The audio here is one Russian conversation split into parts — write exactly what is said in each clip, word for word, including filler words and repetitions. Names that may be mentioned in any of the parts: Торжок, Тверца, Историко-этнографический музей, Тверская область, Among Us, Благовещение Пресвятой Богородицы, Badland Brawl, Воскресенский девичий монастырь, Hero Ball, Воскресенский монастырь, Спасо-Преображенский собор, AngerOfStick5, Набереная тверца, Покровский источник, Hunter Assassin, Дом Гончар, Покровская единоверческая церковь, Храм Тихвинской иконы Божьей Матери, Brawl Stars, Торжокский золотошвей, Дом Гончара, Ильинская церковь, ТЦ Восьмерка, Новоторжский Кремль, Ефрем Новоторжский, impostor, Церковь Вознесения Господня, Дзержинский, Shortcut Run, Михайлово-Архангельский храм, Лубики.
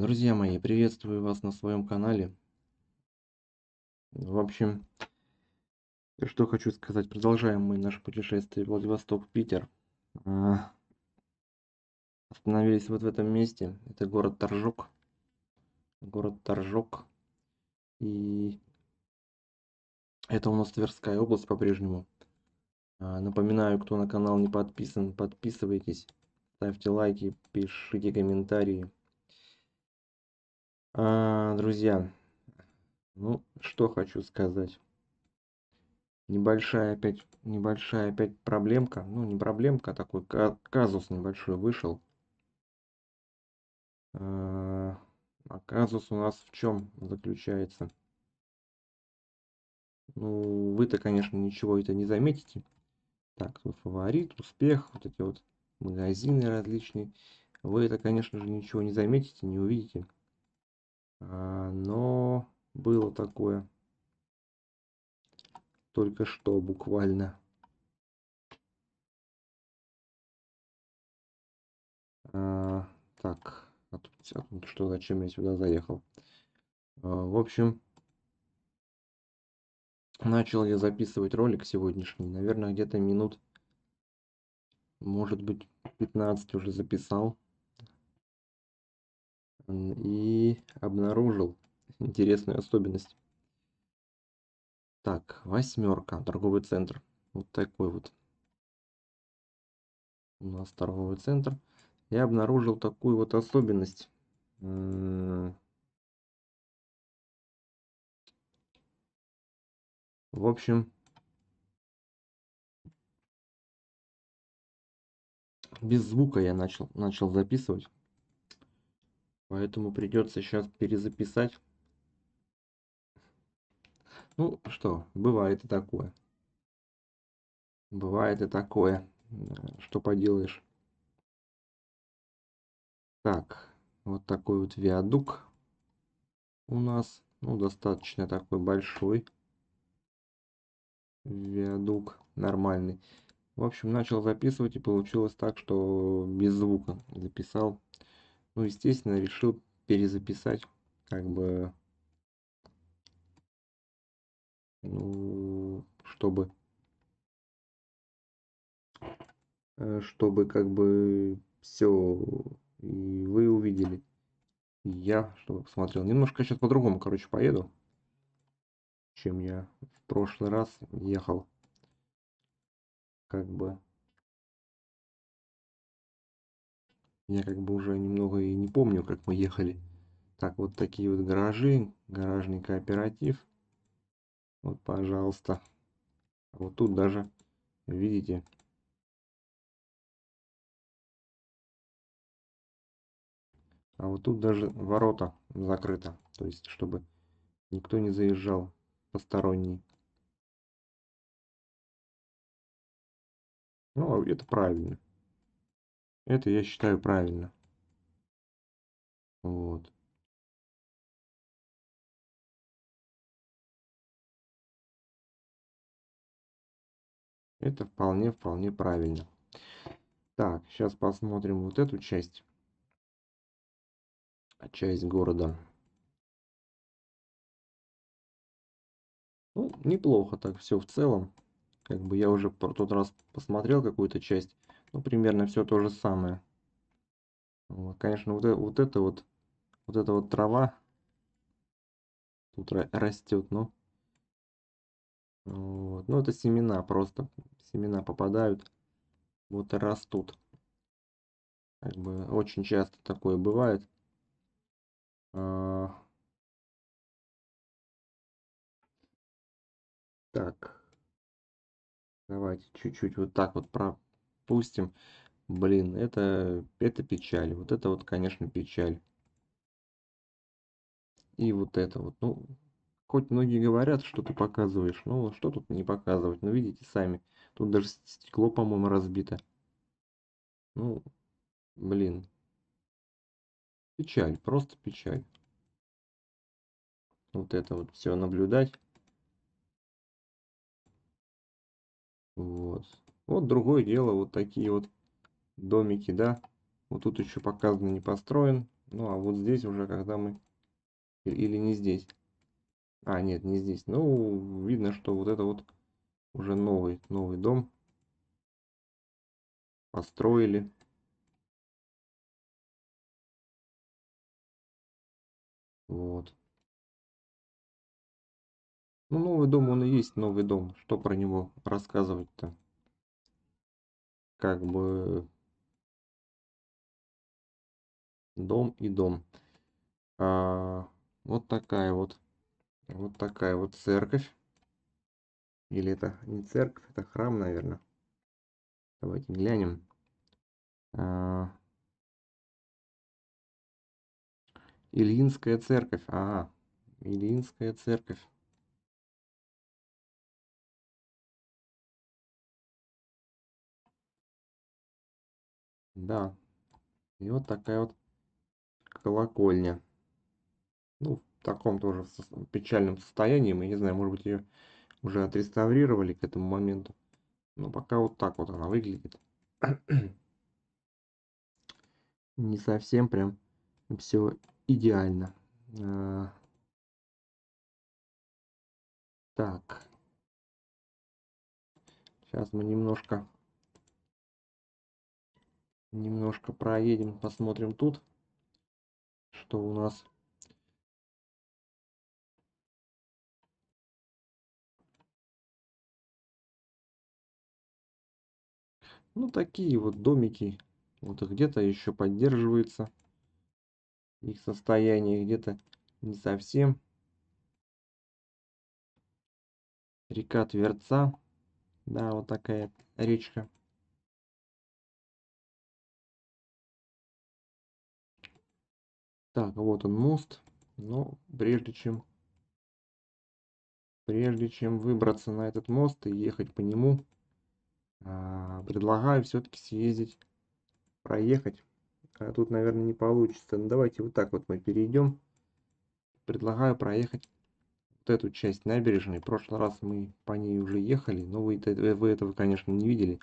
Друзья мои, приветствую вас на своем канале. В общем, что хочу сказать, продолжаем мы наше путешествие Владивосток-Питер. Остановились вот в этом месте. Это город Торжок. Город Торжок. И это у нас Тверская область по-прежнему. Напоминаю, кто на канал не подписан, подписывайтесь, ставьте лайки, пишите комментарии. А, друзья, ну что хочу сказать. Небольшая опять, небольшая опять проблемка. Ну не проблемка, такой казус небольшой вышел. А, а казус у нас в чем заключается? Ну, вы-то, конечно, ничего это не заметите. Так, свой фаворит, успех, вот эти вот магазины различные. Вы это, конечно же, ничего не заметите, не увидите. А, но было такое. Только что буквально. А, так, а тут, а тут что, зачем я сюда заехал? А, в общем... Начал я записывать ролик сегодняшний, наверное, где-то минут, может быть, пятнадцать уже записал. И обнаружил интересную особенность. Так, восьмерка, торговый центр. Вот такой вот у нас торговый центр. Я обнаружил такую вот особенность. В общем, без звука я начал, начал записывать, поэтому придется сейчас перезаписать. Ну что, бывает и такое. Бывает и такое, что поделаешь. Так, вот такой вот виадук у нас, ну достаточно такой большой. Виадук нормальный. В общем, начал записывать, и получилось так, что без звука записал. Ну, естественно, решил перезаписать. Как бы, ну, чтобы чтобы как бы все и вы увидели, и я чтобы посмотрел. Немножко сейчас по-другому, короче, поеду, чем я в прошлый раз ехал. Как бы я как бы уже немного и не помню, как мы ехали. Так, вот такие вот гаражи, гаражный кооператив. Вот, пожалуйста. Вот тут даже, видите, а вот тут даже ворота закрыты, то есть чтобы никто не заезжал посторонний. Ну, это правильно. Это я считаю правильно. Вот. Это вполне, вполне правильно. Так, сейчас посмотрим вот эту часть. Часть города. Ну, неплохо так все в целом. Как бы я уже в тот раз посмотрел какую-то часть. Ну, примерно все то же самое. Вот, конечно, вот, вот это вот, вот эта вот трава тут растет, ну. Вот. Ну, это семена просто. Семена попадают, вот и растут. Как бы очень часто такое бывает. Так, давайте чуть-чуть вот так вот пропустим. Блин, это, это печаль. Вот это вот, конечно, печаль. И вот это вот. Ну, хоть многие говорят, что ты показываешь. Ну, что тут не показывать? Ну, видите сами. Тут даже стекло, по-моему, разбито. Ну, блин. Печаль, просто печаль. Вот это вот все наблюдать. Вот. Вот другое дело, вот такие вот домики, да. Вот тут еще показано не построен. Ну, а вот здесь уже, когда мы... Или не здесь. А, нет, не здесь. Ну, видно, что вот это вот уже новый, новый дом. Построили. Вот. Ну, новый дом, он и есть новый дом. Что про него рассказывать-то? Как бы... Дом и дом. А, вот такая вот. Вот такая вот церковь. Или это не церковь, это храм, наверное. Давайте глянем. А, Ильинская церковь. Ага. Ильинская церковь. Да. И вот такая вот колокольня. Ну, в таком тоже печальном состоянии. Мы не знаю, может быть, ее уже отреставрировали к этому моменту. Но пока вот так вот она выглядит. Не совсем прям все идеально. А... Так. Сейчас мы немножко... Немножко проедем, посмотрим тут, что у нас. Ну, такие вот домики. Вот где-то еще поддерживается их состояние, где-то не совсем. Река Тверца. Да, вот такая речка. Так, вот он мост, но прежде чем, прежде чем выбраться на этот мост и ехать по нему, предлагаю все-таки съездить, проехать. А тут, наверное, не получится. Ну, давайте вот так вот мы перейдем. Предлагаю проехать вот эту часть набережной. В прошлый раз мы по ней уже ехали, но вы, вы этого, конечно, не видели.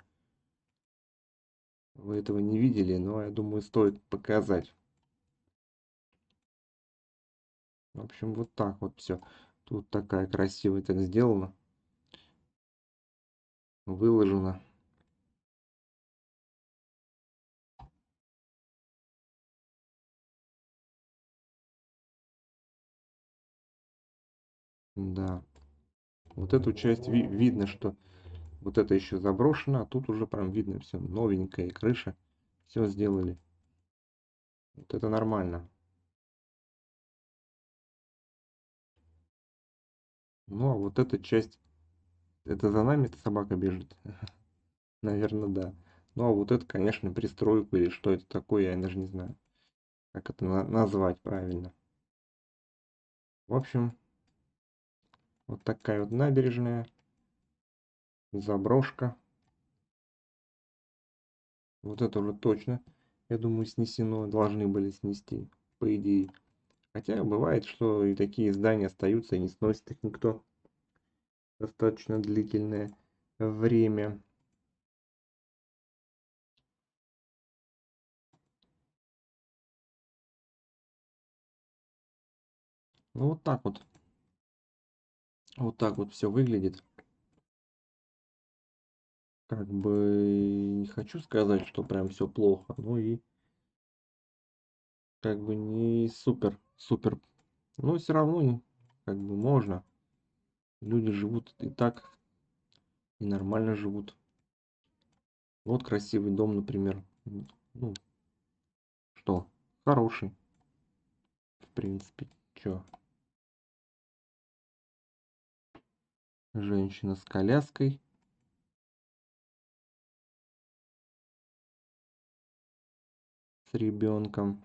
Вы этого не видели, но я думаю, стоит показать. В общем, вот так вот все. Тут такая красивая, так сделана. Выложена. Да. Вот эту часть ви видно, что вот это еще заброшено, а тут уже прям видно все. Новенькая крыша. Все сделали. Вот это нормально. Ну, а вот эта часть, это за нами эта собака бежит? Наверное, да. Ну, а вот это, конечно, пристройку или что это такое, я даже не знаю, как это на назвать правильно. В общем, вот такая вот набережная, заброшка. Вот это уже точно, я думаю, снесено, должны были снести, по идее. Хотя бывает, что и такие здания остаются, и не сносит их никто. Достаточно длительное время. Ну вот так вот. Вот так вот все выглядит. Как бы не хочу сказать, что прям все плохо. Ну и как бы не супер. Супер. Но все равно как бы можно. Люди живут и так, и нормально живут. Вот красивый дом, например. Ну, что? Хороший. В принципе, чё? Женщина с коляской. С ребенком.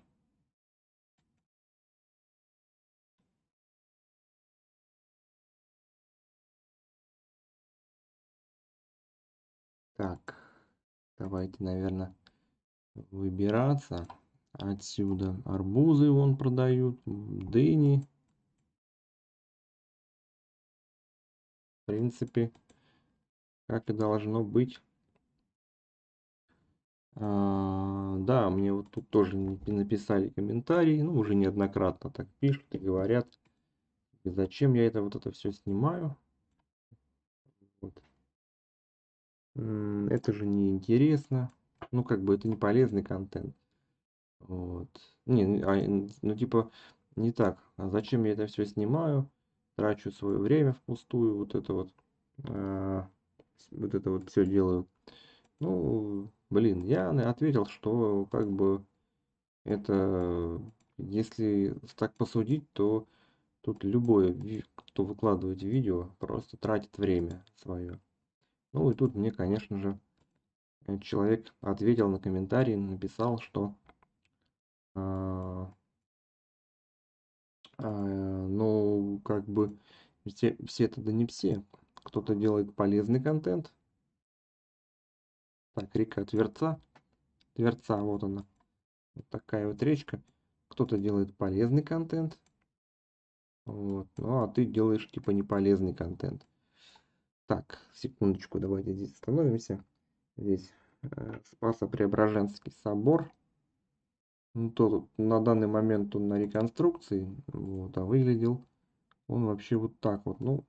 Так, давайте, наверное, выбираться отсюда. Арбузы вон продают, дыни. В принципе, как и должно быть. Да, мне вот тут тоже написали комментарии, ну, уже неоднократно так пишут и говорят, и зачем я это вот это все снимаю. Вот. Это же неинтересно. Ну, как бы это не полезный контент. Вот. Не, а, ну, типа, не так. А зачем я это все снимаю? Трачу свое время впустую, вот это вот, а, вот это вот все делаю. Ну, блин, я ответил, что как бы это, если так посудить, то тут любой, кто выкладывает видео, просто тратит время свое. Ну и тут мне, конечно же, человек ответил на комментарий, написал, что а, а, ну, как бы, все, все это, да не все, кто-то делает полезный контент. Так, река Тверца. Тверца, вот она. Вот такая вот речка. Кто-то делает полезный контент. Вот. Ну, а ты делаешь типа неполезный контент. Так, секундочку, давайте здесь остановимся. Здесь э, Спасо-Преображенский собор. Ну, то, на данный момент он на реконструкции. Вот, а выглядел он вообще вот так вот. Ну,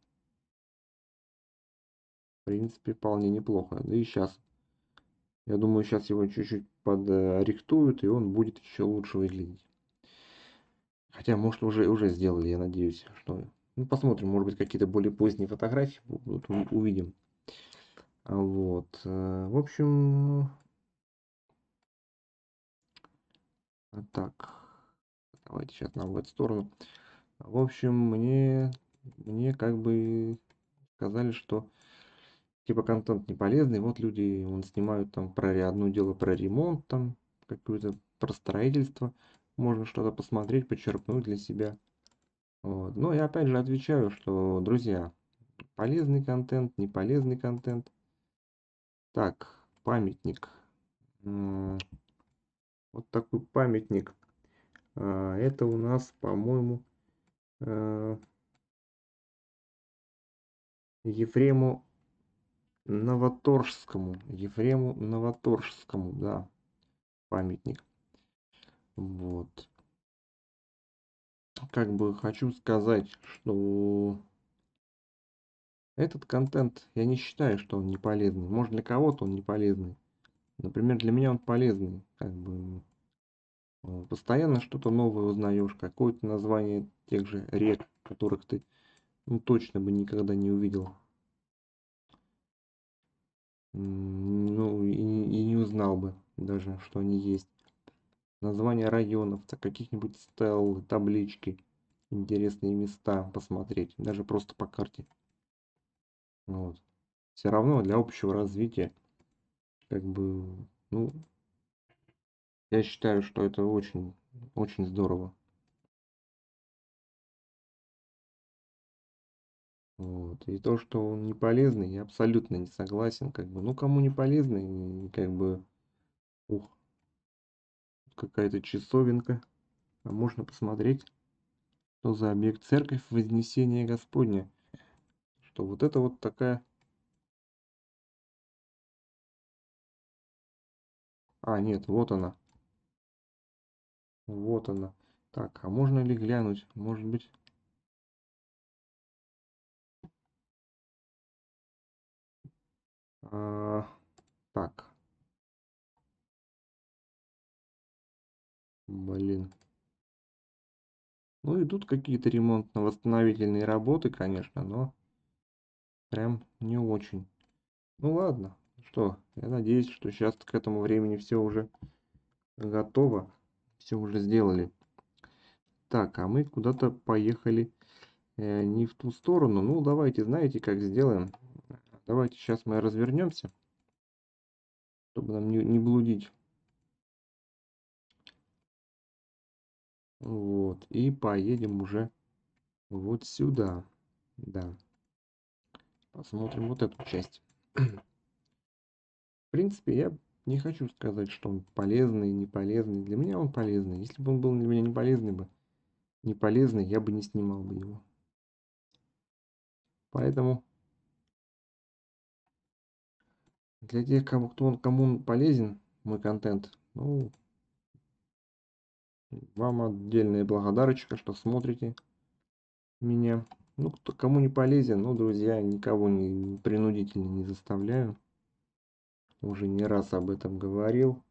в принципе, вполне неплохо. Да и сейчас. Я думаю, сейчас его чуть-чуть подрихтуют, и он будет еще лучше выглядеть. Хотя, может, уже, уже сделали, я надеюсь, что... Ну, посмотрим, может быть, какие-то более поздние фотографии будут, увидим. Вот. В общем... Так. Давайте сейчас нам в эту сторону. В общем, мне... Мне как бы сказали, что... Типа контент не полезный, вот люди он снимают там про одно дело про ремонт, там какое-то про строительство, можно что-то посмотреть, почерпнуть для себя. Вот. Но я опять же отвечаю, что, друзья, полезный контент, не полезный контент. Так, памятник. Вот такой памятник. Это у нас, по-моему, Ефрему Новоторжскому, Ефрему Новоторжскому, да, памятник. Вот. Как бы хочу сказать, что этот контент, я не считаю, что он не полезный. Может, для кого-то он не полезный. Например, для меня он полезный. Как бы постоянно что-то новое узнаешь, какое-то название тех же рек, которых ты, ну, точно бы никогда не увидел. Ну, и, и не узнал бы даже, что они есть. Названия районов, каких-нибудь стелл, таблички, интересные места посмотреть, даже просто по карте. Вот. Все равно для общего развития, как бы, ну, я считаю, что это очень, очень здорово. Вот. И то, что он не полезный, я абсолютно не согласен. Как бы. Ну, кому не полезный, как бы, ух, какая-то часовенка. А можно посмотреть, что за объект Церковь Вознесения Господня. Что вот это вот такая... А, нет, вот она. Вот она. Так, а можно ли глянуть? Может быть... А, так. Блин. Ну, идут какие-то ремонтно-восстановительные работы, конечно, но прям не очень. Ну ладно. Что? Я надеюсь, что сейчас к этому времени все уже готово. Все уже сделали. Так, а мы куда-то поехали э, не в ту сторону. Ну, давайте, знаете, как сделаем. Давайте сейчас мы развернемся, чтобы нам не, не блудить. Вот. И поедем уже вот сюда. Да. Посмотрим вот эту часть. В принципе, я не хочу сказать, что он полезный, не полезный. Для меня он полезный. Если бы он был для меня не полезный бы, не полезный, я бы не снимал бы его. Поэтому... Для тех, кому, кто он, кому он полезен, мой контент. Ну, вам отдельная благодарочка, что смотрите меня. Ну, кто, кому не полезен, ну, друзья, никого не принудительно не заставляю. Уже не раз об этом говорил.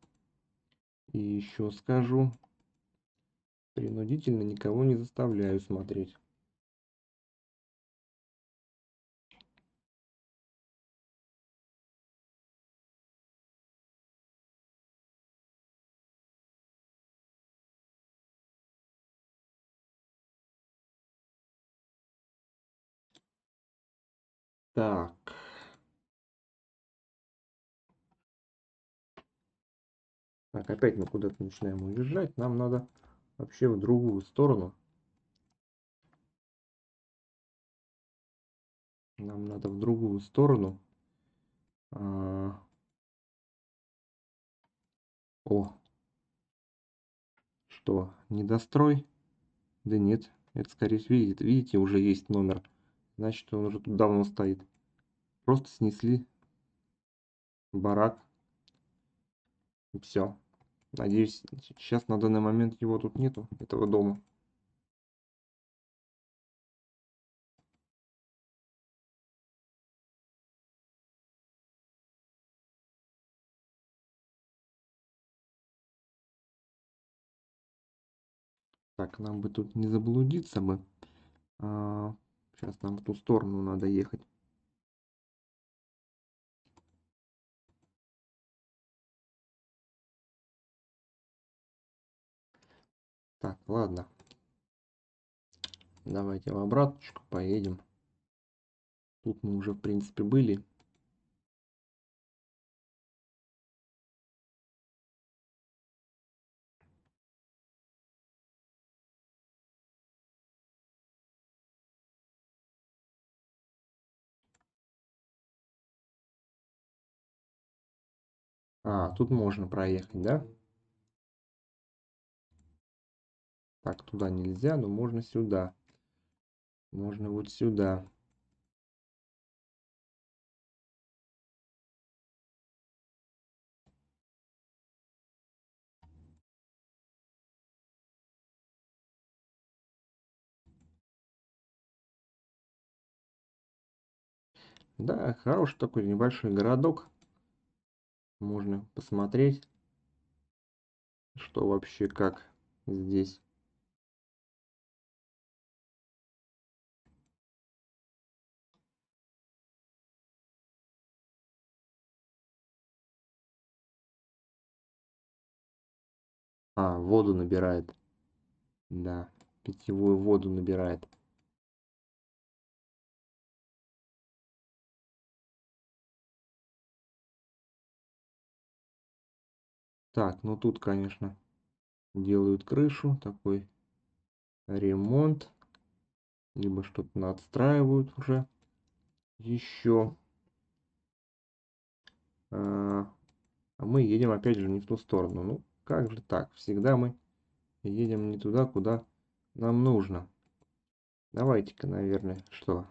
И еще скажу. Принудительно никого не заставляю смотреть. Так. Так, опять мы куда-то начинаем уезжать. Нам надо вообще в другую сторону. Нам надо в другую сторону. А... О! Что? Недострой? Да нет. Это скорее всего видит. Видите, уже есть номер. Значит, он уже тут давно стоит. Просто снесли барак. И все. Надеюсь, сейчас на данный момент его тут нету, этого дома. Так, нам бы тут не заблудиться бы. А... Сейчас нам в ту сторону надо ехать. Так, ладно. Давайте в обраточку поедем. Тут мы уже, в принципе, были. А, тут можно проехать, да? Так, туда нельзя, но можно сюда. Можно вот сюда. Да, хороший такой небольшой городок. Можно посмотреть, что вообще как здесь. А, воду набирает. Да, питьевую воду набирает. Так, ну тут, конечно, делают крышу, такой ремонт, либо что-то надстраивают уже еще. А мы едем, опять же, не в ту сторону. Ну, как же так? Всегда мы едем не туда, куда нам нужно. Давайте-ка, наверное, что...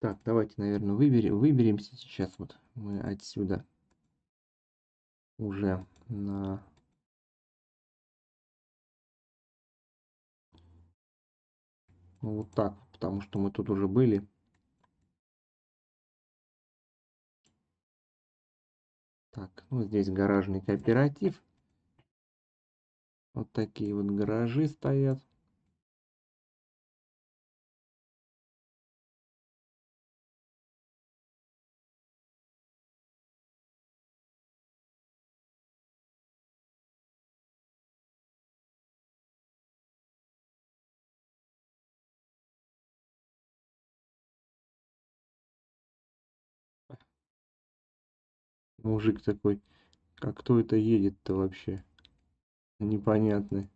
Так, давайте, наверное, выберем, выберемся сейчас. Вот мы отсюда уже на... Вот так, потому что мы тут уже были. Так, ну здесь гаражный кооператив. Вот такие вот гаражи стоят. Мужик такой, как кто это едет-то вообще? Непонятно.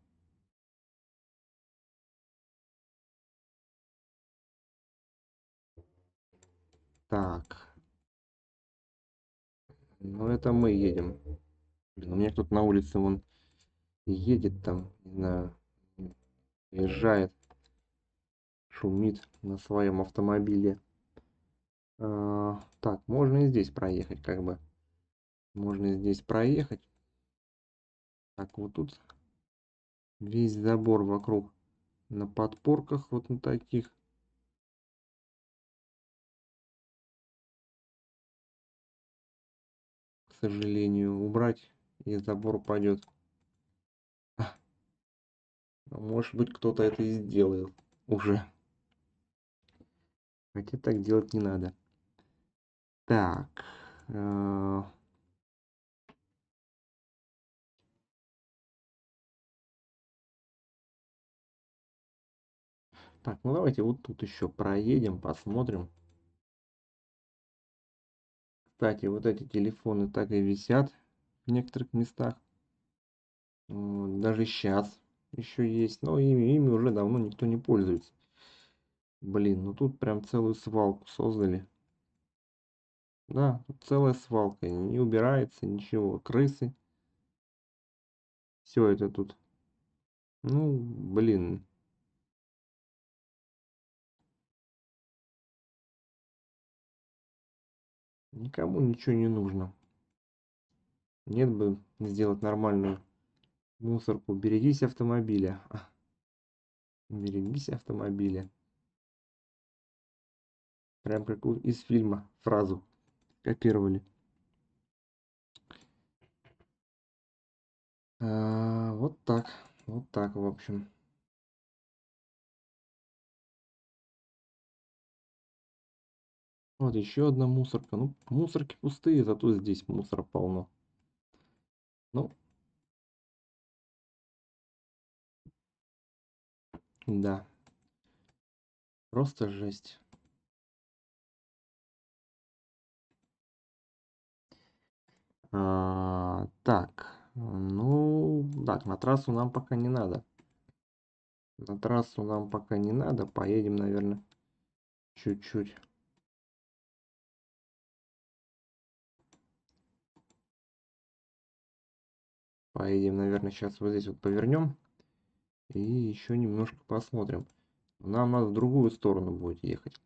Так. Ну это мы едем. Блин, у меня кто-то на улице вон едет там, не знаю, езжает. шумит на своем автомобиле. А, так, можно и здесь проехать, как бы. Можно и здесь проехать. Так, вот тут весь забор вокруг на подпорках, вот на таких. К сожалению, убрать, и забор упадет. Может быть, кто-то это и сделал уже. Хотя так делать не надо. Так. Так, ну давайте вот тут еще проедем, посмотрим. Кстати, вот эти телефоны так и висят в некоторых местах. Даже сейчас еще есть, но ими, ими уже давно никто не пользуется. Блин, ну тут прям целую свалку создали. Да, тут целая свалка, не убирается ничего. Крысы. Все это тут. Ну, блин. Никому ничего не нужно. Нет бы сделать нормальную мусорку. Берегись автомобиля. Берегись автомобиля. Прям как из фильма фразу копировали. А, вот так. Вот так, в общем. Вот еще одна мусорка. Ну, мусорки пустые, зато здесь мусора полно. Ну. Да. Просто жесть. А, так. Ну, так, на трассу нам пока не надо. На трассу нам пока не надо. Поедем, наверное, чуть-чуть. Поедем, наверное, сейчас вот здесь вот повернем. И еще немножко посмотрим. Нам надо в другую сторону будет ехать.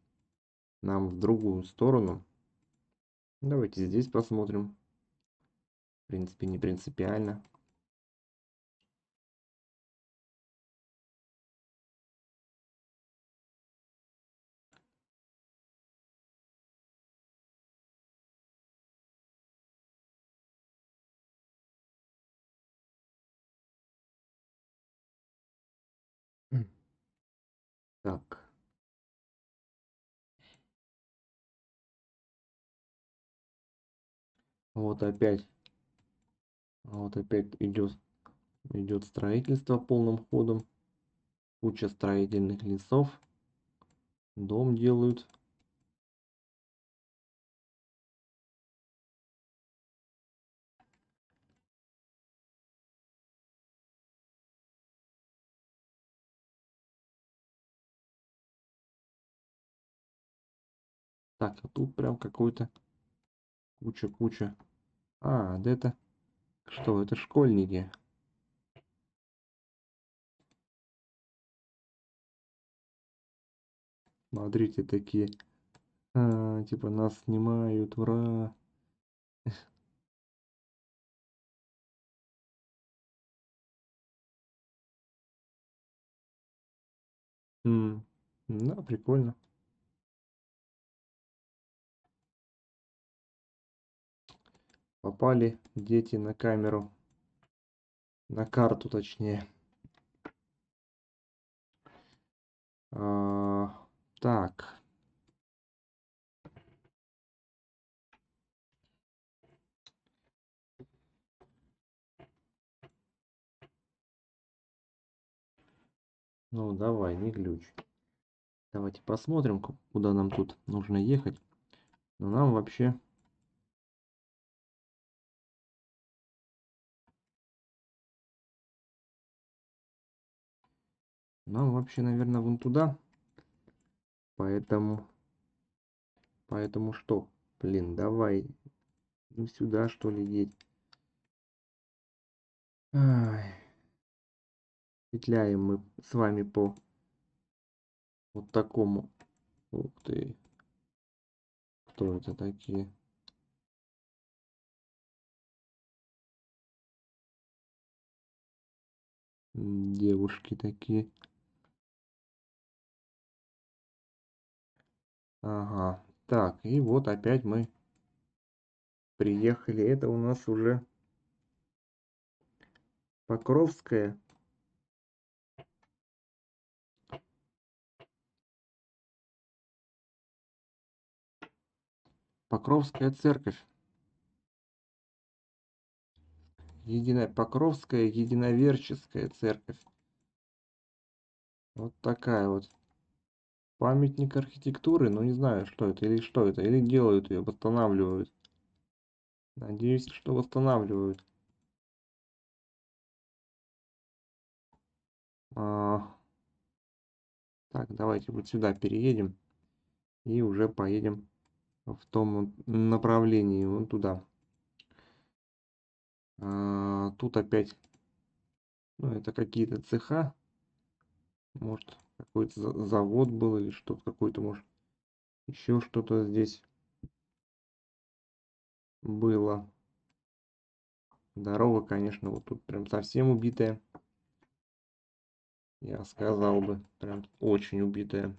Нам в другую сторону. Давайте здесь посмотрим. В принципе, не принципиально. Так. Вот опять. Вот опять идет, идет строительство полным ходом. Куча строительных лесов. Дом делают. Так, а тут прям какой-то куча-куча. А, да это... Что, это школьники? Смотрите, такие... А, типа, нас снимают, ура! Да, прикольно. Попали дети на камеру, на карту точнее. А, так. Ну давай, не глючь. Давайте посмотрим, куда нам тут нужно ехать. Но нам вообще... Нам вообще, наверное, вон туда. Поэтому... Поэтому что? Блин, давай. Ну сюда, что ли, едь. Ай. Петляем мы с вами по... вот такому. Ух ты. Кто это такие? Девушки такие. Ага. Так, и вот опять мы приехали. Это у нас уже Покровская Покровская церковь. Едино... Покровская единоверческая церковь. Вот такая вот. Памятник архитектуры. Ну, не знаю, что это. Или что это. Или делают ее, восстанавливают. Надеюсь, что восстанавливают. А... Так, давайте вот сюда переедем. И уже поедем в том направлении, вон туда. А, тут опять, ну, это какие-то цеха, может, какой-то завод был или что-то, какой-то, может, еще что-то здесь было. Дорога, конечно, вот тут прям совсем убитая, я сказал бы, прям очень убитая.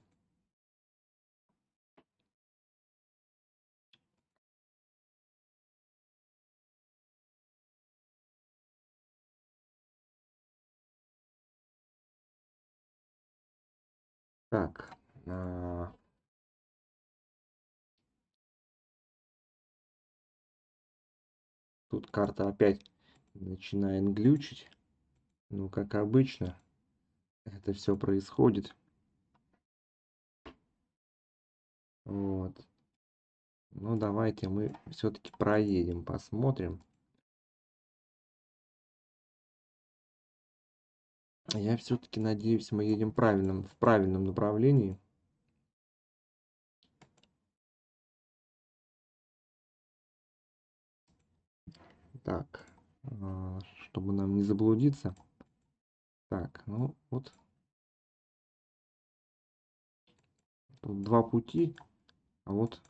Так, а... тут карта опять начинает глючить. Ну, как обычно, это все происходит. Вот. Ну, давайте мы все-таки проедем, посмотрим. Я все-таки надеюсь, мы едем правильным, в правильном направлении. Так, чтобы нам не заблудиться. Так, ну вот. Тут два пути, а вот.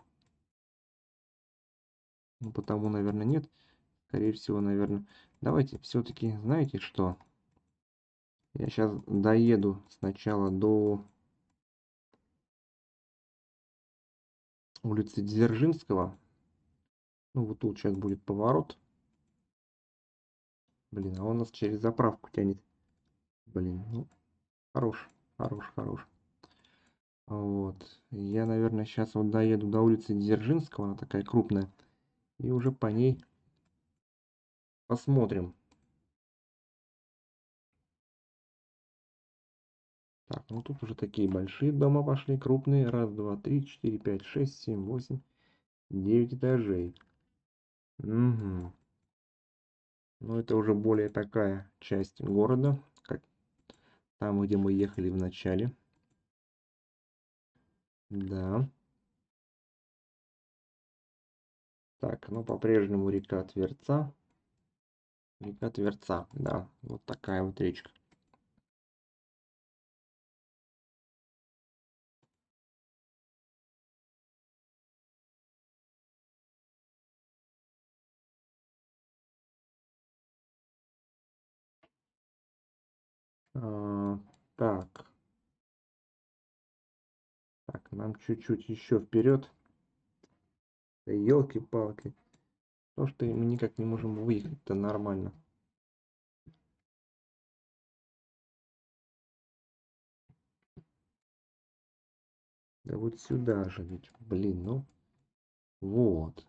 Ну, потому, наверное, нет. Скорее всего, наверное. Давайте все-таки, знаете что? Я сейчас доеду сначала до улицы Дзержинского. Ну, вот тут сейчас будет поворот. Блин, а он нас через заправку тянет. Блин, ну, хорош, хорош, хорош. Вот. Я, наверное, сейчас вот доеду до улицы Дзержинского. Она такая крупная. И уже по ней посмотрим. Так, ну тут уже такие большие дома пошли, крупные. Раз, два, три, четыре, пять, шесть, семь, восемь, девять этажей. Угу. Ну это уже более такая часть города, как там, где мы ехали в начале. Да. Так, ну по-прежнему река Тверца. Река Тверца, да, вот такая вот речка. Так. Так, нам чуть-чуть еще вперед. Елки-палки. То, что мы никак не можем выехать-то нормально. Да вот сюда же ведь. Блин, ну. Вот.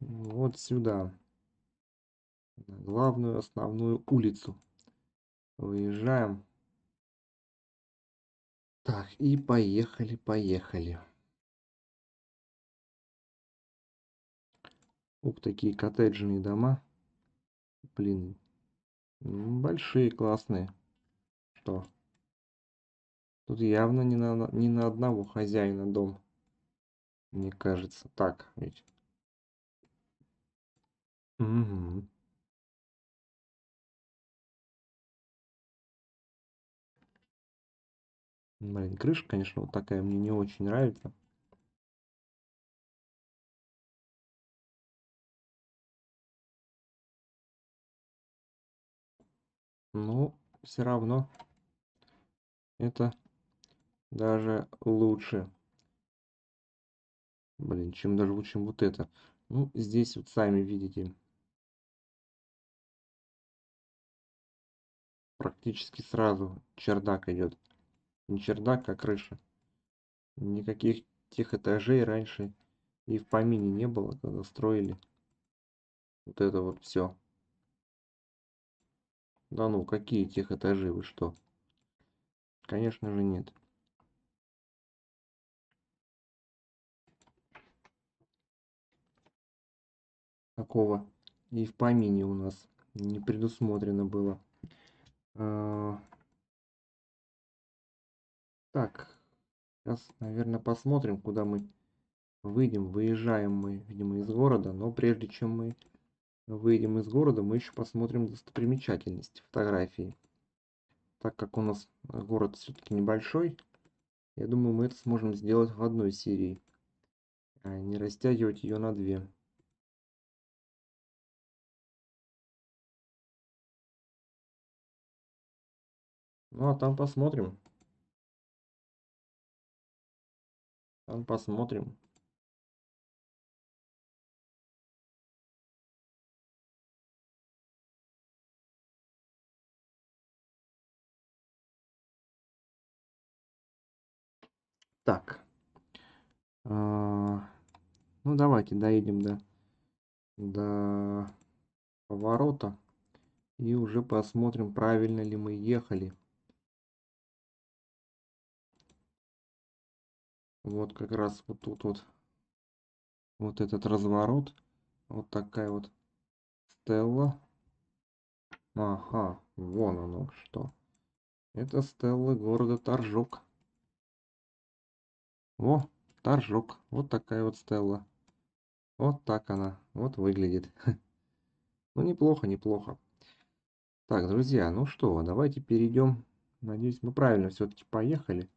Вот сюда. На главную основную улицу выезжаем. Так, и поехали, поехали. Ух, такие коттеджные дома. Блин, большие, классные. Что? Тут явно не на, не на одного хозяина дом. Мне кажется. Так, ведь. Угу. Блин, крышка, конечно, вот такая мне не очень нравится. Но все равно это даже лучше. Блин, чем даже лучше, чем вот это. Ну, здесь вот сами видите. Практически сразу чердак идет. Не чердак, а крыша. Никаких тех этажей раньше и в помине не было, когда строили. Вот это вот все. Да ну, какие тех этажи, вы что? Конечно же нет. Такого и в помине у нас не предусмотрено было. Так, сейчас, наверное, посмотрим, куда мы выйдем. Выезжаем мы, видимо, из города, но прежде чем мы выйдем из города, мы еще посмотрим достопримечательности, фотографии. Так как у нас город все-таки небольшой, я думаю, мы это сможем сделать в одной серии, а не растягивать ее на две. Ну а там посмотрим. Там посмотрим. Так. А-а-а. Ну давайте доедем до, до поворота. И уже посмотрим, правильно ли мы ехали. Вот как раз вот тут вот, вот этот разворот, вот такая вот стелла. Ага, вон оно что. Это стелла города Торжок. О, Торжок, вот такая вот стелла. Вот так она, вот выглядит. Ну неплохо, неплохо. Так, друзья, ну что, давайте перейдем. Надеюсь, мы правильно все-таки поехали.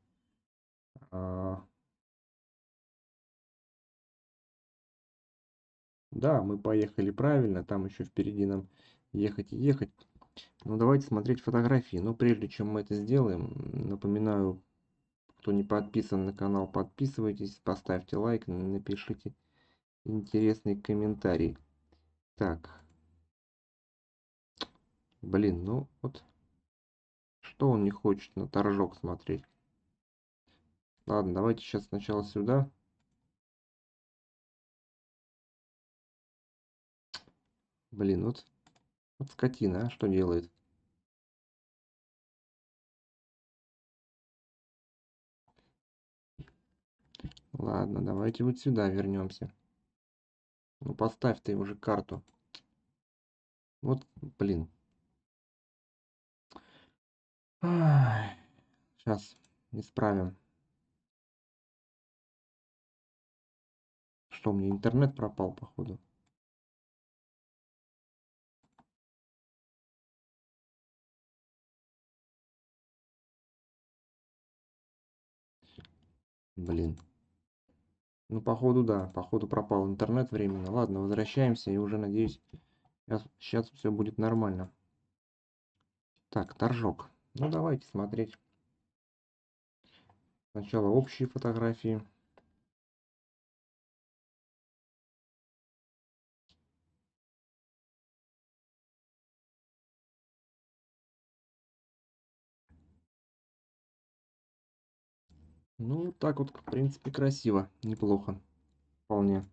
Да, мы поехали правильно, там еще впереди нам ехать и ехать. Ну, давайте смотреть фотографии. Но прежде чем мы это сделаем, напоминаю, кто не подписан на канал, подписывайтесь, поставьте лайк, напишите интересный комментарий. Так. Блин, ну вот. Что он не хочет на Торжок смотреть? Ладно, давайте сейчас сначала сюда. Блин, вот, вот скотина, а что делает? Ладно, давайте вот сюда вернемся. Ну поставь ты уже карту. Вот, блин. Ах, сейчас исправим. Что, у меня интернет пропал, походу? Блин. Ну, походу, да. Походу, пропал интернет временно. Ладно, возвращаемся. И уже, надеюсь, сейчас, сейчас все будет нормально. Так, Торжок. Ну, давайте смотреть. Сначала общие фотографии. Ну, так вот, в принципе, красиво. Неплохо. Вполне.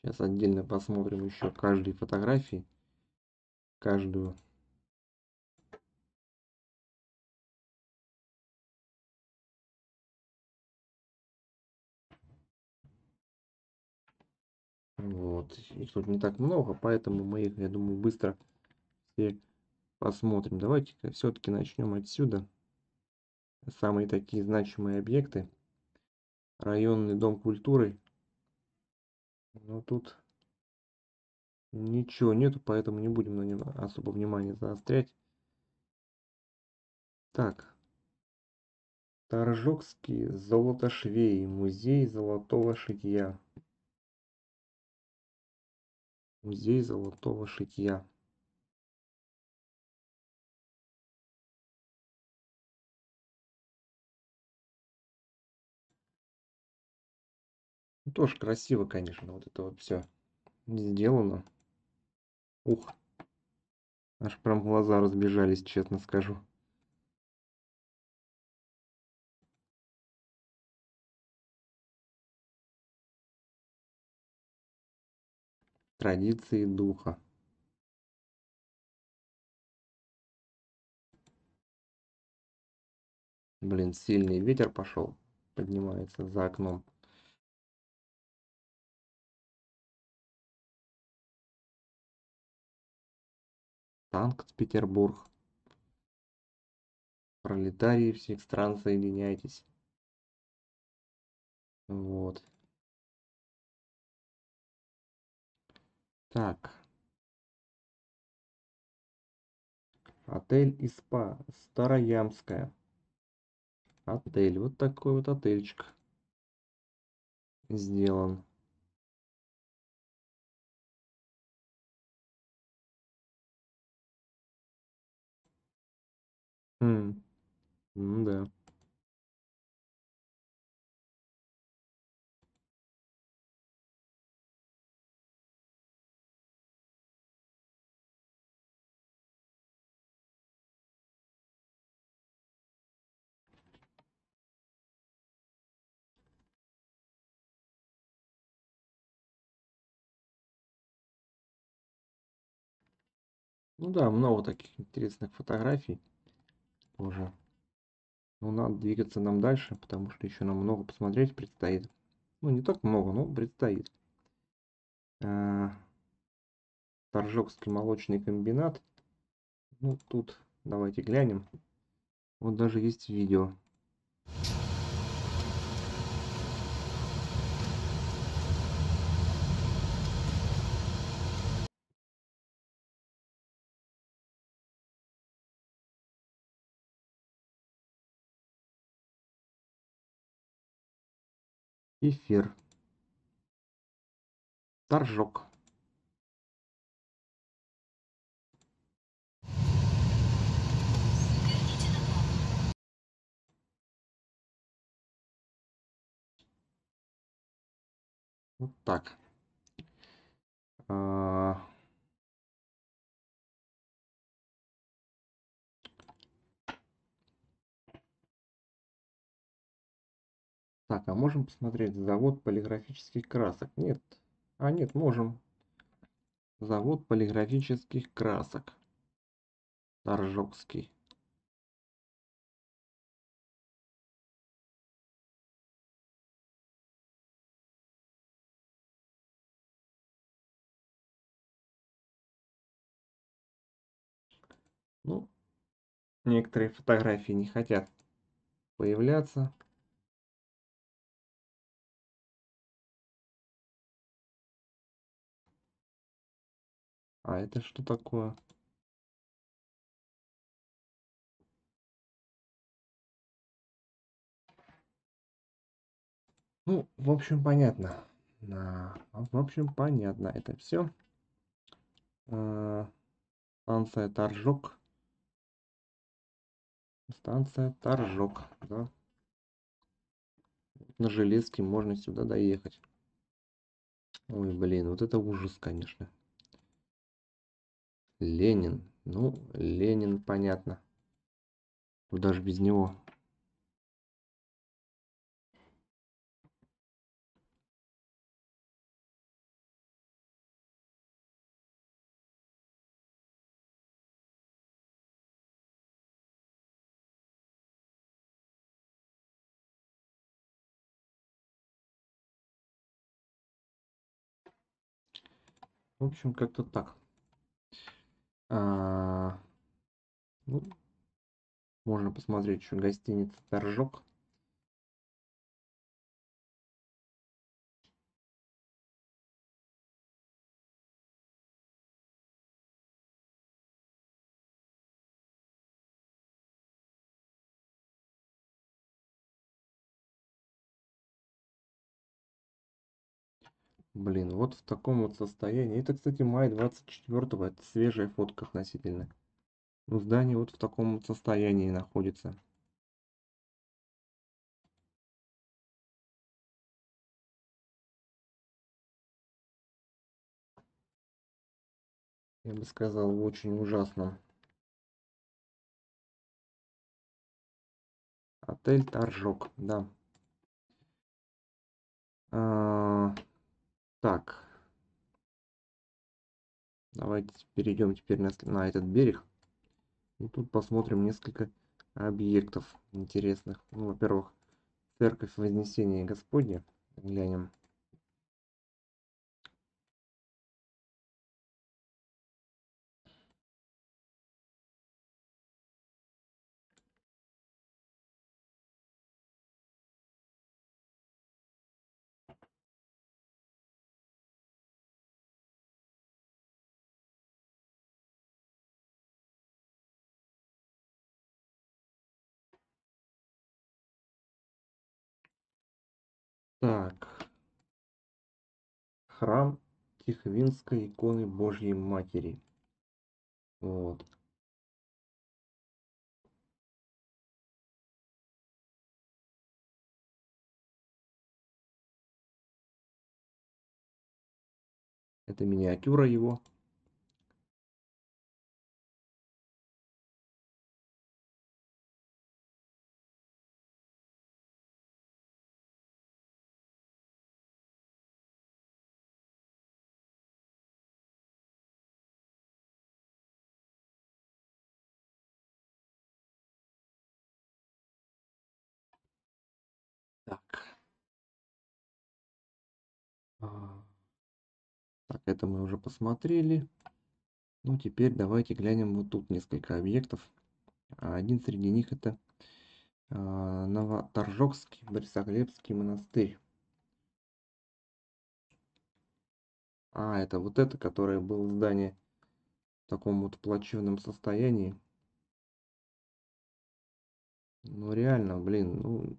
Сейчас отдельно посмотрим еще каждой фотографии. Каждую. Вот, их тут не так много, поэтому мы их, я думаю, быстро все посмотрим. Давайте все-таки начнем отсюда. Самые такие значимые объекты. Районный дом культуры. Ну, тут ничего нету, поэтому не будем на него особо внимания заострять. Так. Торжокский золотошвей, музей золотого шитья. Музей золотого шитья. Тоже красиво, конечно, вот это вот все сделано. Ух, аж прям глаза разбежались, честно скажу. Традиции духа. Блин, сильный ветер пошел, поднимается за окном. Санкт-Петербург. Пролетарии всех стран, соединяйтесь. Вот. Так. Отель и спа. Староямская. Отель. Вот такой вот отельчик сделан. Хм. Ну да. Ну да, много таких интересных фотографий уже. Но надо двигаться нам дальше, потому что еще нам много посмотреть предстоит. Ну не так много, но предстоит. А, Торжокский молочный комбинат. Ну тут давайте глянем. Вот даже есть видео. Эфир. Торжок. Вот так. А... Так, а можем посмотреть завод полиграфических красок? Нет. А нет, можем. Завод полиграфических красок. Торжокский. Ну, некоторые фотографии не хотят появляться. А это что такое? Ну, в общем, понятно. Да. В общем, понятно это все. Станция Торжок. Станция Торжок. Да. На железке можно сюда доехать. Ой, блин, вот это ужас, конечно. Ленин. Ну, Ленин, понятно. Куда же без него? В общем, как-то так. А, ну, можно посмотреть еще гостиница Торжок. Блин, вот в таком вот состоянии. Это, кстати, мая двадцать четвёртого, это свежая фотка относительно. Но здание вот в таком вот состоянии находится. Я бы сказал, очень ужасно. Отель Торжок, да. А, так. Давайте перейдем теперь на, на этот берег. И тут посмотрим несколько объектов интересных. Ну, во-первых, Церковь Вознесения Господня. Глянем. Так, храм Тихвинской иконы Божьей Матери. Вот. Это миниатюра его. Так. Так, это мы уже посмотрели. Ну, теперь давайте глянем вот тут несколько объектов. Один среди них это а, Новоторжокский Борисоглебский монастырь. А, это вот это, которое было здание в таком вот плачевном состоянии. Ну, реально, блин, ну...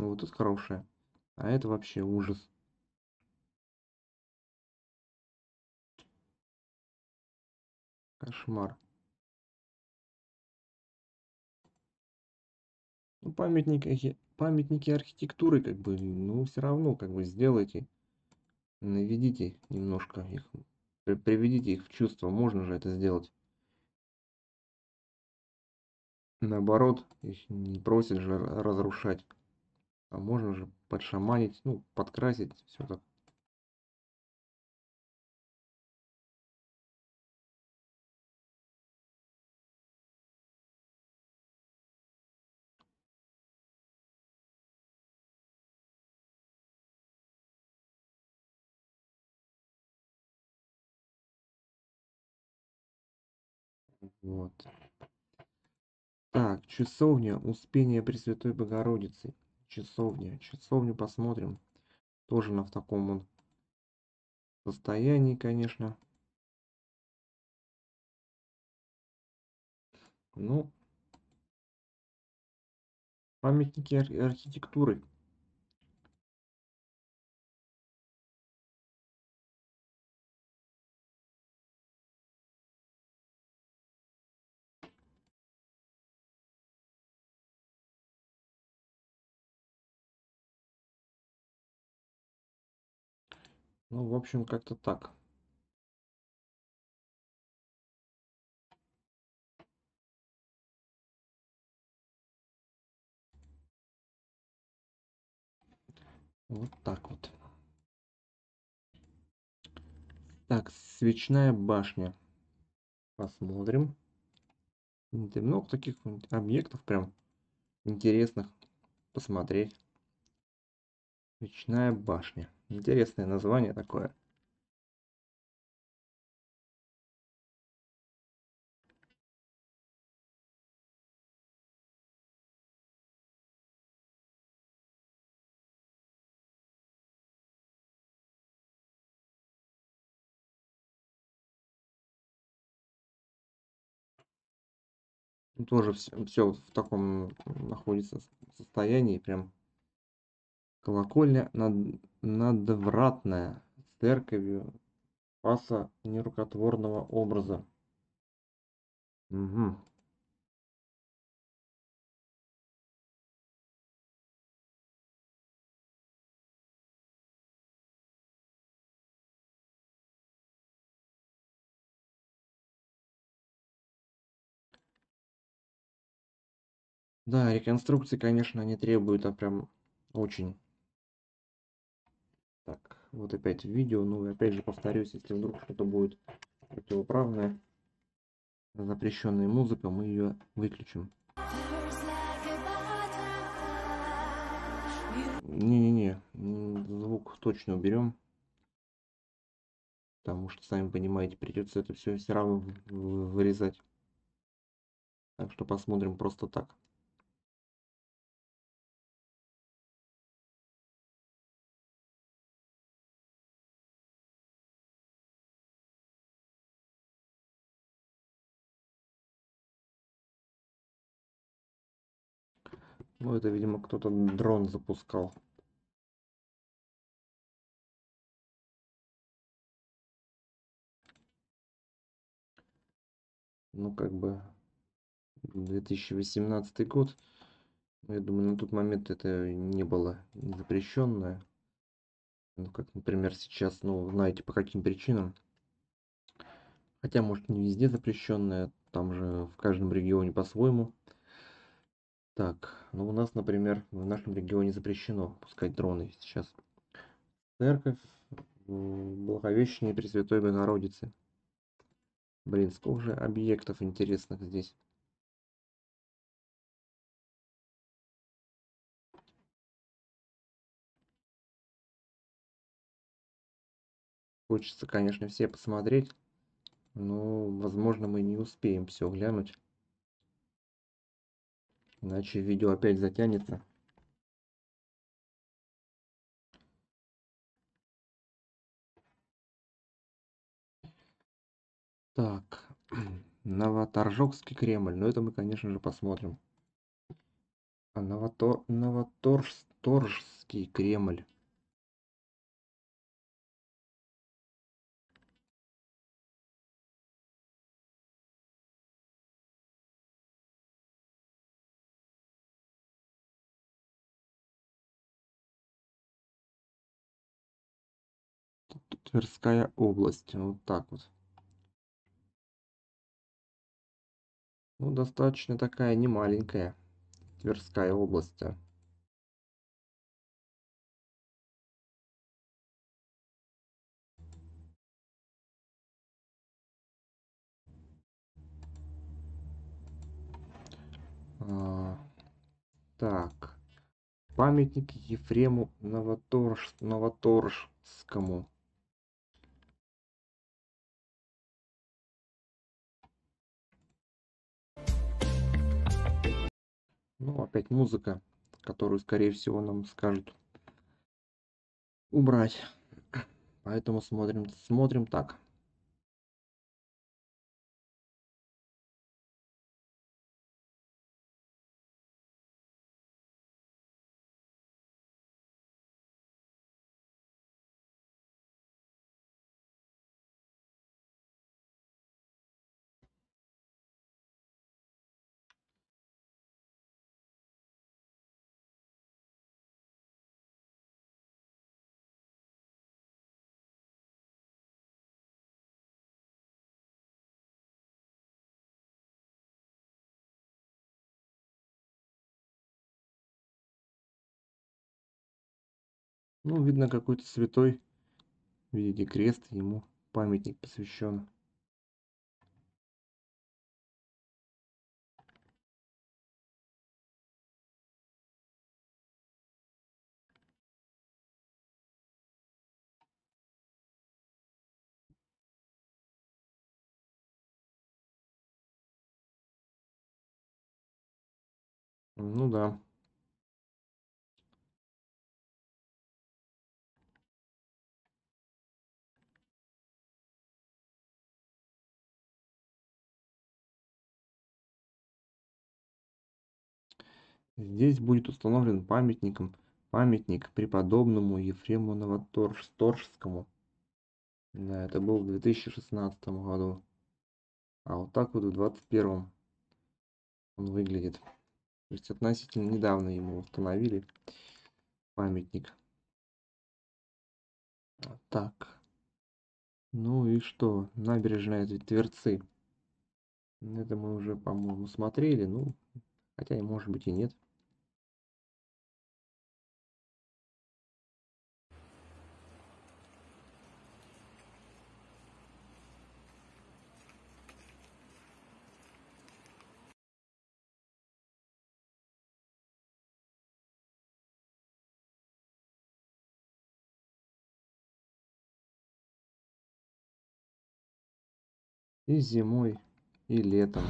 Ну, вот тут хорошее. А это вообще ужас. Кошмар. Ну, памятники, памятники архитектуры, как бы, ну, все равно, как бы, сделайте. Наведите немножко их. Приведите их в чувство. Можно же это сделать. Наоборот, их не просят же разрушать. А можно же подшаманить, ну, подкрасить, все так. Вот. Так, часовня Успения Пресвятой Богородицы. Часовня. Часовню посмотрим. Тоже она в таком он состоянии, конечно. Ну, памятники ар- архитектуры. Ну, в общем, как-то так. Вот так вот. Так, свечная башня. Посмотрим. Это много таких объектов прям интересных посмотреть. Свечная башня. Интересное название такое. Тоже все, все в таком находится состоянии, прям Колокольня над... надвратная с церковью Спаса нерукотворного образа. Угу. Да, реконструкции, конечно, не требуют, а прям очень. Так, вот опять видео. Ну, и опять же повторюсь, если вдруг что-то будет противоправное, запрещенная музыка, мы ее выключим. Не-не-не, звук точно уберем. Потому что, сами понимаете, придется это все все равно вырезать. Так что посмотрим просто так. Ну, это, видимо, кто-то дрон запускал. Ну, как бы, две тысячи восемнадцатый год. Я думаю, на тот момент это не было запрещенное. Ну, как, например, сейчас, ну, знаете, по каким причинам. Хотя, может, не везде запрещенное. Там же в каждом регионе по-своему. Так, ну у нас, например, в нашем регионе запрещено пускать дроны сейчас. Церковь Благовещение Пресвятой Богородицы. Блин, сколько же объектов интересных здесь. Хочется, конечно, все посмотреть, но, возможно, мы не успеем все глянуть. Иначе видео опять затянется. Так, Новоторжокский Кремль. Но это мы, конечно же, посмотрим. А Новотор... Новоторжский Кремль. Тверская область. Вот так вот. Ну, достаточно такая немаленькая Тверская область. А, так. Памятник Ефрему Новоторж... Новоторжскому. Ну, опять музыка, которую, скорее всего, нам скажут убрать. Поэтому смотрим, смотрим так. Ну, видно, какой-то святой в виде крест, ему памятник посвящен. Ну да. Здесь будет установлен памятником памятник преподобному Ефрему Новоторжскому. Да, это был в две тысячи шестнадцатом году. А вот так вот в две тысячи двадцать первом он выглядит. То есть относительно недавно ему установили памятник. Так. Ну и что? Набережная Тверцы. Это мы уже, по-моему, смотрели. Ну, хотя и может быть и нет. И зимой, и летом.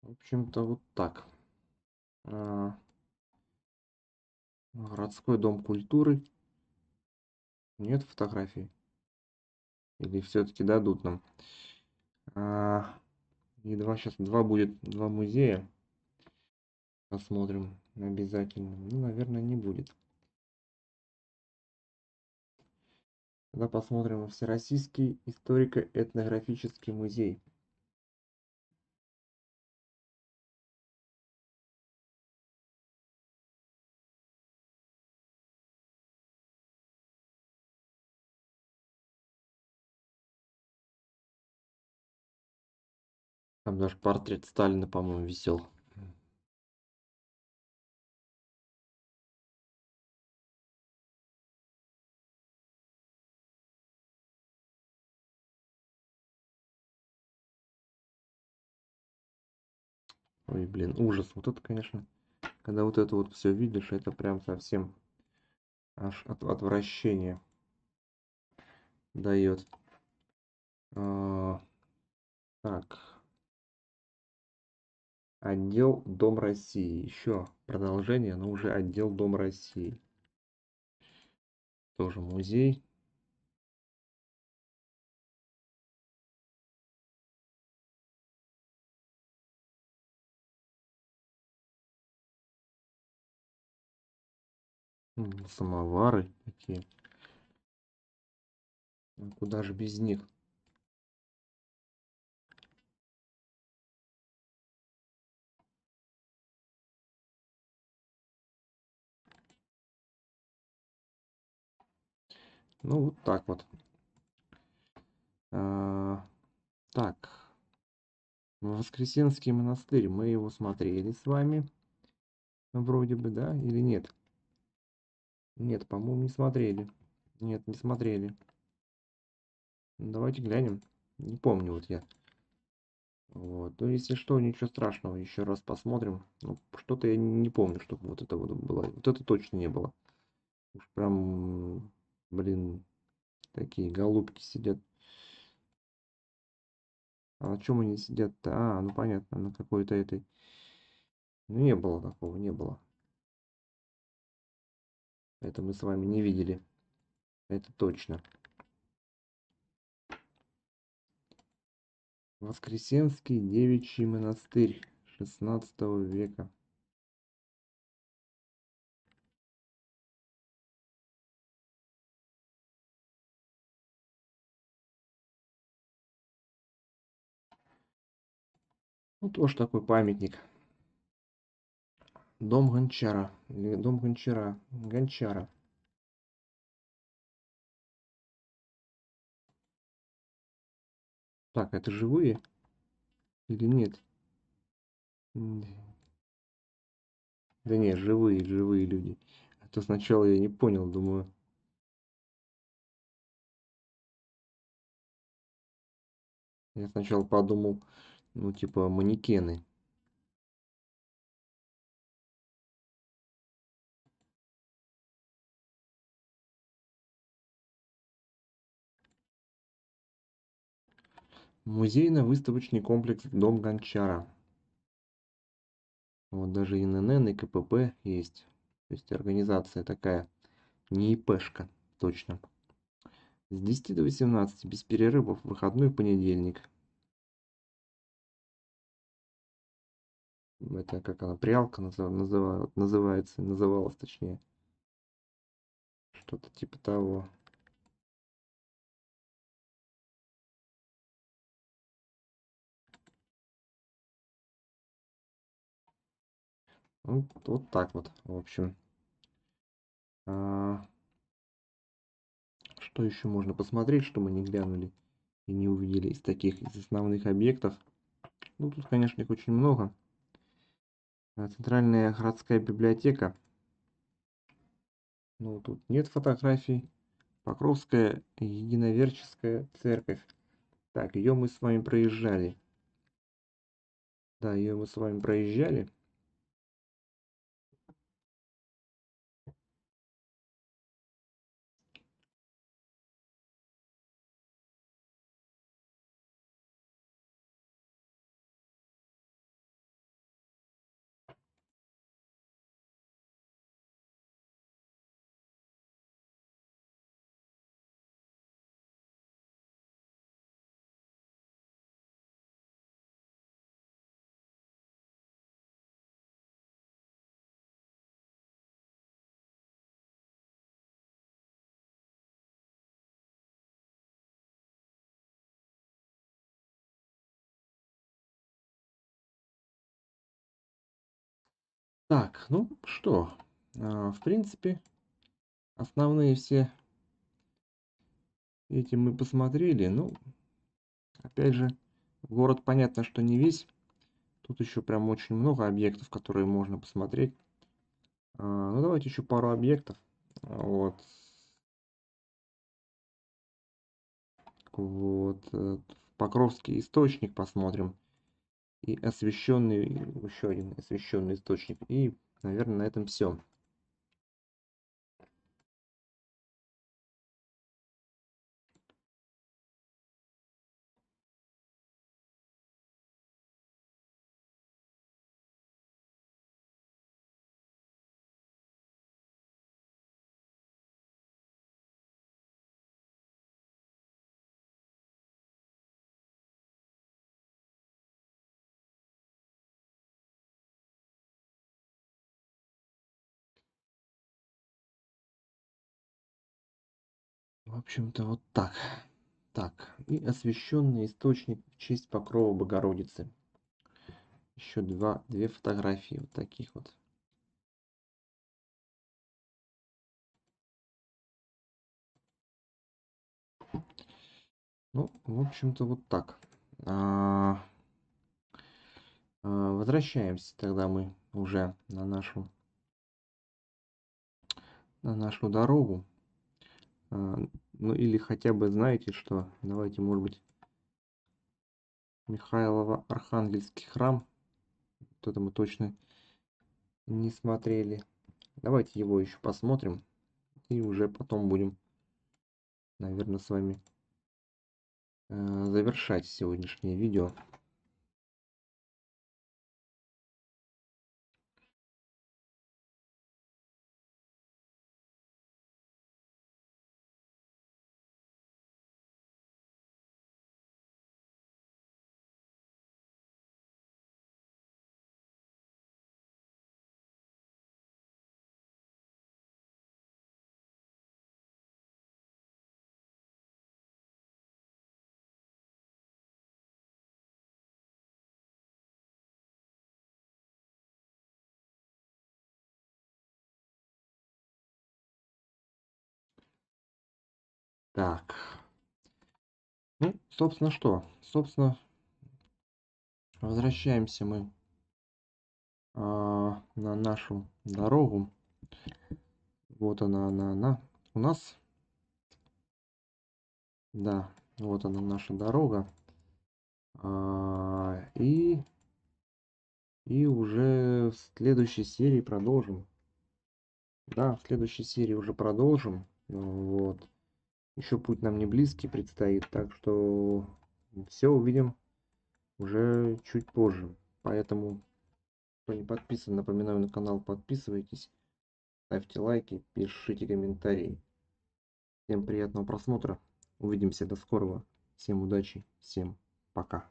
В общем-то, вот так. Городской дом культуры. Нет фотографий? Или все-таки дадут нам? Едва сейчас два будет, два музея. Посмотрим обязательно. Ну, наверное, не будет. Тогда посмотрим Всероссийский историко-этнографический музей. Там даже портрет Сталина, по-моему, висел. Ой, блин, ужас. Вот это, конечно, когда вот это вот все видишь, это прям совсем аж от отвращения дает. А, так. Отдел Дом России. Еще продолжение, но уже отдел Дом России. Тоже музей. Самовары такие. Куда же без них? Ну, вот так вот. А, так. Воскресенский монастырь. Мы его смотрели с вами. Вроде бы, да? Или нет? Нет, по-моему, не смотрели. Нет, не смотрели. Давайте глянем. Не помню вот я. Вот. Ну, если что, ничего страшного. Еще раз посмотрим. Ну, что-то я не помню, чтобы вот это вот было. Вот это точно не было. Уж прям... Блин, такие голубки сидят. А на чем они сидят-то? А, ну понятно, на какой-то этой. Ну не было такого, не было. Это мы с вами не видели. Это точно. Воскресенский девичий монастырь шестнадцатого века. Ну, тоже такой памятник. Дом Гончара. Или Дом Гончара. Гончара. Так, это живые? Или нет? Да не, живые, живые люди. Это сначала я не понял, думаю. Я сначала подумал... Ну, типа манекены. Музейно-выставочный комплекс «Дом Гончара». Вот даже ИНН и КПП есть. То есть организация такая, не ИПшка, точно. С десяти до восемнадцати, без перерывов, выходной, понедельник. Это как она, прялка называла, называется, называлась точнее. Что-то типа того. Вот, вот так вот, в общем. А, что еще можно посмотреть, что мы не глянули и не увидели из таких, из основных объектов? Ну, тут, конечно, их очень много. А, Центральная городская библиотека. Ну, тут нет фотографий. Покровская единоверческая церковь. Так, ее мы с вами проезжали. Да, ее мы с вами проезжали. Так, ну что, в принципе, основные все эти мы посмотрели. Ну, опять же, город понятно, что не весь. Тут еще прям очень много объектов, которые можно посмотреть. Ну, давайте еще пару объектов. Вот. Вот. Покровский источник посмотрим. И освященный, еще один освященный источник. И, наверное, на этом все. В общем-то, вот так. Так, и освященный источник в честь Покрова Богородицы. Еще два, две фотографии вот таких вот. Ну, в общем-то, вот так. А, а, возвращаемся тогда мы уже на нашу, на нашу дорогу. Ну или хотя бы знаете что, давайте, может быть, Михайлово-Архангельский храм, вот это мы точно не смотрели, давайте его еще посмотрим и уже потом будем, наверное, с вами завершать сегодняшнее видео. Так, ну, собственно, что? Собственно, возвращаемся мы э, на нашу дорогу. Вот она, она, она у нас. Да, вот она, наша дорога. А, и, и уже в следующей серии продолжим. Да, в следующей серии уже продолжим. Вот. Еще путь нам не близкий предстоит, так что все увидим уже чуть позже. Поэтому, кто не подписан, напоминаю, на канал подписывайтесь, ставьте лайки, пишите комментарии. Всем приятного просмотра. Увидимся, до скорого. Всем удачи, всем пока.